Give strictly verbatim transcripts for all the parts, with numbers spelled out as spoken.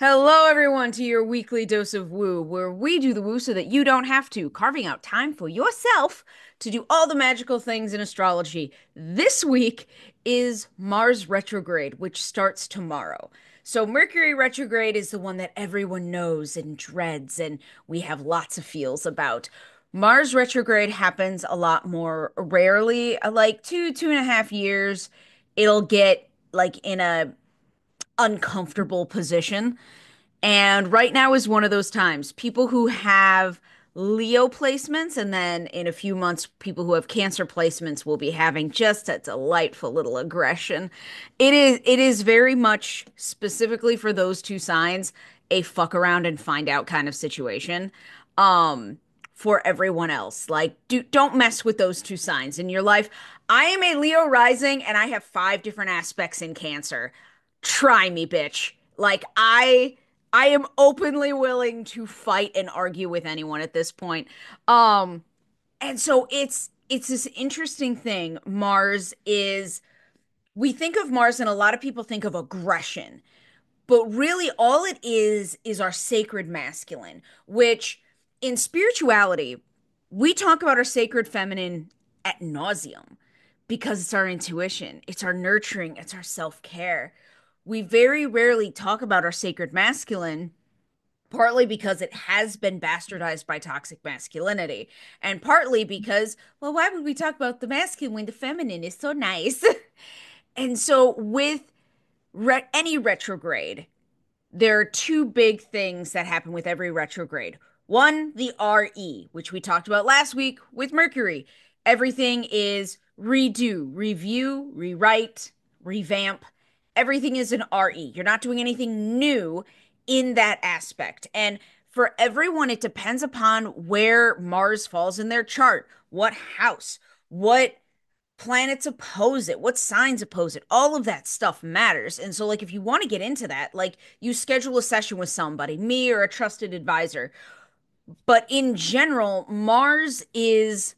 Hello, everyone, to your weekly dose of woo, where we do the woo so that you don't have to, carving out time for yourself to do all the magical things in astrology. This week is Mars retrograde, which starts tomorrow. So Mercury retrograde is the one that everyone knows and dreads, and we have lots of feels about. Mars retrograde happens a lot more rarely, like two, two and a half years. It'll get like in a uncomfortable position. And right now is one of those times. People who have Leo placements, and then in a few months, people who have Cancer placements will be having just a delightful little aggression. It is, it is very much specifically for those two signs, a fuck around and find out kind of situation. Um, for everyone else. Like, do, don't mess with those two signs in your life. I am a Leo rising and I have five different aspects in Cancer. Try me, bitch. Like, I I am openly willing to fight and argue with anyone at this point. Um, and so it's it's this interesting thing. Mars is, we think of Mars and a lot of people think of aggression, but really all it is is our sacred masculine, which in spirituality, we talk about our sacred feminine ad nauseum because it's our intuition, it's our nurturing, it's our self-care. We very rarely talk about our sacred masculine, partly because it has been bastardized by toxic masculinity, and partly because, well, why would we talk about the masculine when the feminine is so nice? And so with re- any retrograde, there are two big things that happen with every retrograde. One, the R E, which we talked about last week with Mercury. Everything is redo, review, rewrite, revamp. Everything is an R E. You're not doing anything new in that aspect. And for everyone, it depends upon where Mars falls in their chart, what house, what planets oppose it, what signs oppose it. All of that stuff matters. And so, like, if you want to get into that, like, you schedule a session with somebody, me or a trusted advisor. But in general, Mars is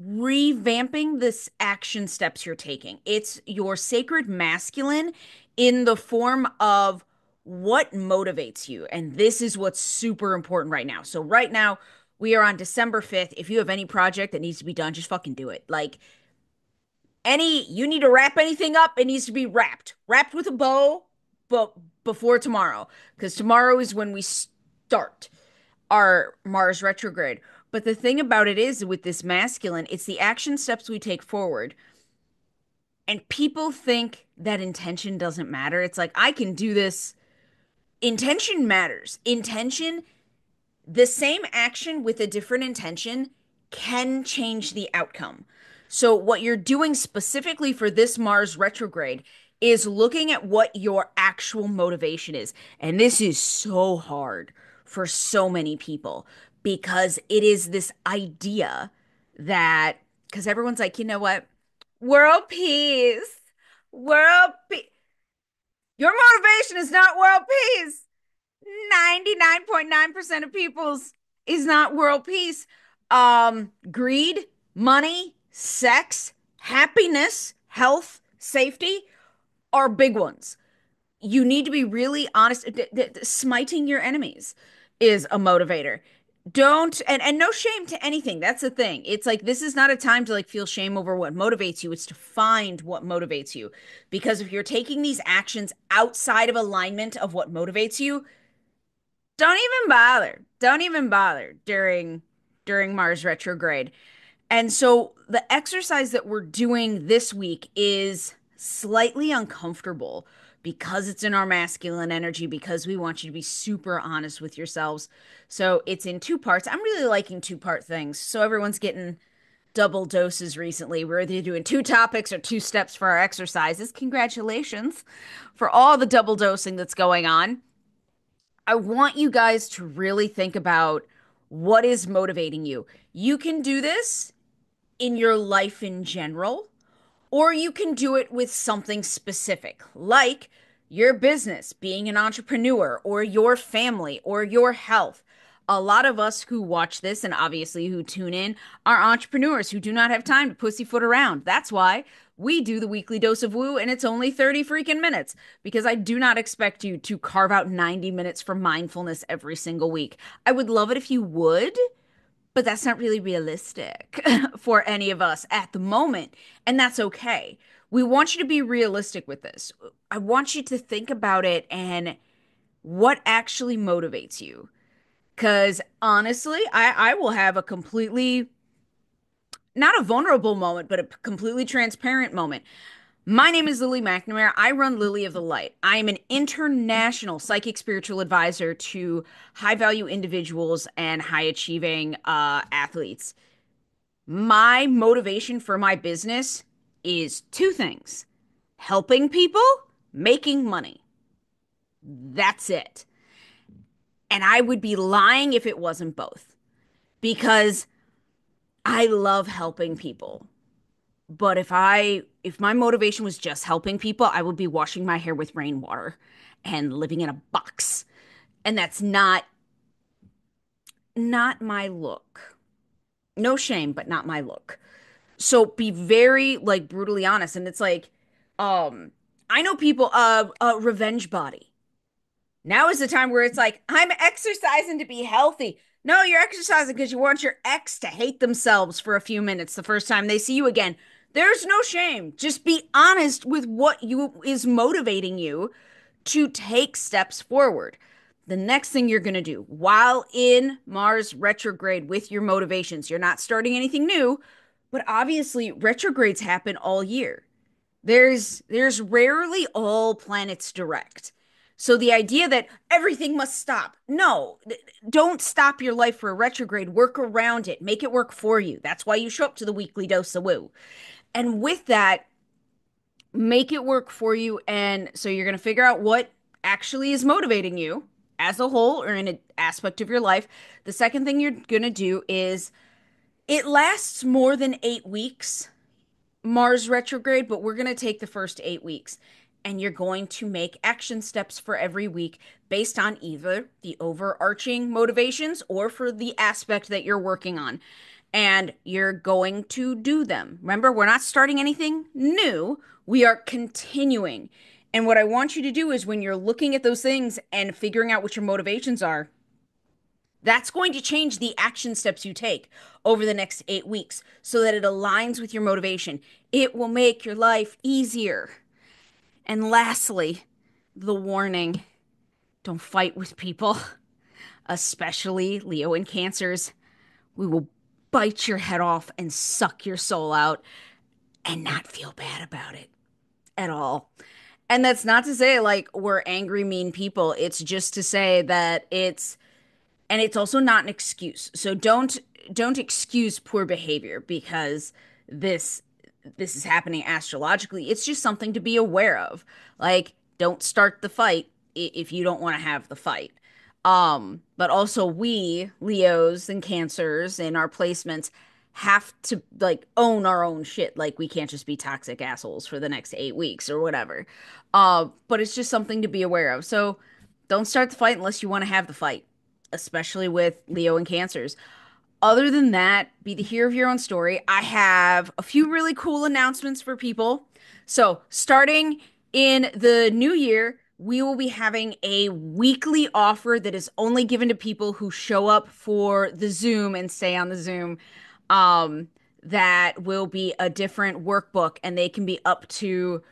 revamping this action steps you're taking. It's your sacred masculine in the form of what motivates you. And this is what's super important right now. So right now we are on December fifth. If you have any project that needs to be done, just fucking do it. Like, any, you need to wrap anything up, it needs to be wrapped. Wrapped with a bow, but before tomorrow. Because tomorrow is when we start our Mars retrograde. But the thing about it is, with this masculine, it's the action steps we take forward. And people think that intention doesn't matter. It's like, I can do this. Intention matters. Intention, the same action with a different intention can change the outcome. So what you're doing specifically for this Mars retrograde is looking at what your actual motivation is. And this is so hard for so many people, because it is this idea that, because everyone's like, you know what? World peace. World peace. Your motivation is not world peace. ninety-nine point nine percent of people's is not world peace. Um, greed, money, sex, happiness, health, safety are big ones. You need to be really honest. D- d- d- smiting your enemies is a motivator. Don't, and, and no shame to anything. That's the thing. It's like, this is not a time to like feel shame over what motivates you. It's to find what motivates you. Because if you're taking these actions outside of alignment of what motivates you, don't even bother. Don't even bother during, during Mars retrograde. And so the exercise that we're doing this week is slightly uncomfortable because it's in our masculine energy, because we want you to be super honest with yourselves. So it's in two parts. I'm really liking two-part things. So everyone's getting double doses recently. We're either doing two topics or two steps for our exercises. Congratulations for all the double dosing that's going on. I want you guys to really think about what is motivating you. You can do this in your life in general, or you can do it with something specific, like your business, being an entrepreneur, or your family, or your health. A lot of us who watch this and obviously who tune in are entrepreneurs who do not have time to pussyfoot around. That's why we do the weekly dose of woo, and it's only thirty freaking minutes, because I do not expect you to carve out ninety minutes for mindfulness every single week. I would love it if you would, but that's not really realistic for any of us at the moment, and that's okay. We want you to be realistic with this. I want you to think about it and what actually motivates you. Because honestly, I, I will have a completely, not a vulnerable moment, but a completely transparent moment. My name is Lily McNamara. I run Lily of the Light. I am an international psychic spiritual advisor to high-value individuals and high-achieving uh, athletes. My motivation for my business is two things: helping people, making money. That's it. And I would be lying if it wasn't both, because I love helping people. But if I, if my motivation was just helping people, I would be washing my hair with rainwater and living in a box. And that's not, not my look. No shame, but not my look. So be very, like, brutally honest. And it's like, um, I know people, uh, uh, revenge body. Now is the time where it's like, I'm exercising to be healthy. No, you're exercising because you want your ex to hate themselves for a few minutes the first time they see you again. There's no shame. Just be honest with what you is motivating you to take steps forward. The next thing you're going to do while in Mars retrograde with your motivations, you're not starting anything new. But obviously, retrogrades happen all year. There's there's rarely all planets direct. So the idea that everything must stop. No, don't stop your life for a retrograde. Work around it. Make it work for you. That's why you show up to the weekly dose of woo. And with that, make it work for you. And so you're going to figure out what actually is motivating you as a whole or in an aspect of your life. The second thing you're going to do is, it lasts more than eight weeks, Mars retrograde, but we're going to take the first eight weeks. And you're going to make action steps for every week based on either the overarching motivations or for the aspect that you're working on. And you're going to do them. Remember, we're not starting anything new. We are continuing. And what I want you to do is, when you're looking at those things and figuring out what your motivations are, that's going to change the action steps you take over the next eight weeks so that it aligns with your motivation. It will make your life easier. And lastly, the warning: don't fight with people, especially Leo and Cancers. We will bite your head off and suck your soul out and not feel bad about it at all. And that's not to say, like, we're angry, mean people. It's just to say that it's... and it's also not an excuse. So don't don't excuse poor behavior because this this is happening astrologically. It's just something to be aware of. Like, don't start the fight if you don't want to have the fight. Um, but also, we Leos and Cancers in our placements have to, like, own our own shit. Like, we can't just be toxic assholes for the next eight weeks or whatever. Uh, but it's just something to be aware of. So don't start the fight unless you want to have the fight, especially with Leo and Cancers. Other than that, be the hero of your own story. I have a few really cool announcements for people. So starting in the new year, we will be having a weekly offer that is only given to people who show up for the Zoom and stay on the Zoom. Um, that will be a different workbook, and they can be up to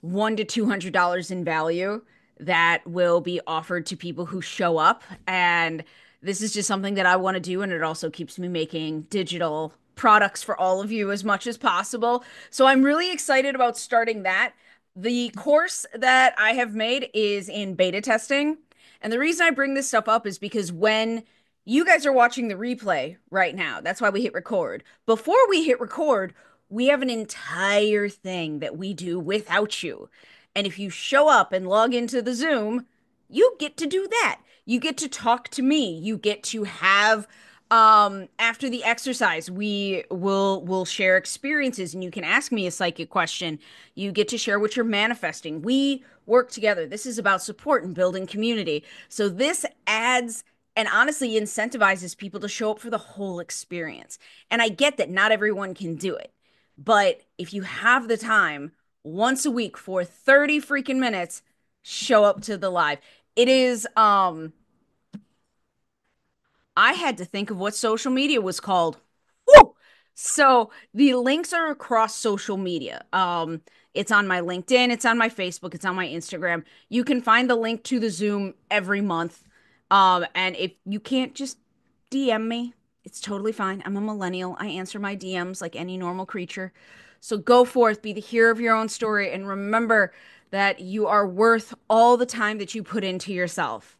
one hundred to two hundred dollars in value. That will be offered to people who show up. And this is just something that I want to do. And it also keeps me making digital products for all of you as much as possible. So I'm really excited about starting that. The course that I have made is in beta testing. And the reason I bring this stuff up is because when you guys are watching the replay right now, that's why we hit record. Before we hit record, we have an entire thing that we do without you. And if you show up and log into the Zoom, you get to do that. You get to talk to me. You get to have, um, after the exercise, we will will share experiences, and you can ask me a psychic question. You get to share what you're manifesting. We work together. This is about support and building community. So this adds and honestly incentivizes people to show up for the whole experience. And I get that not everyone can do it. But if you have the time, once a week for thirty freaking minutes, show up to the live. It is, um, I had to think of what social media was called. Woo! So the links are across social media. Um, it's on my LinkedIn, it's on my Facebook, it's on my Instagram. You can find the link to the Zoom every month. Um, and if you can't, just D M me. It's totally fine. I'm a millennial. I answer my D Ms like any normal creature. So go forth, be the hero of your own story, and remember that you are worth all the time that you put into yourself.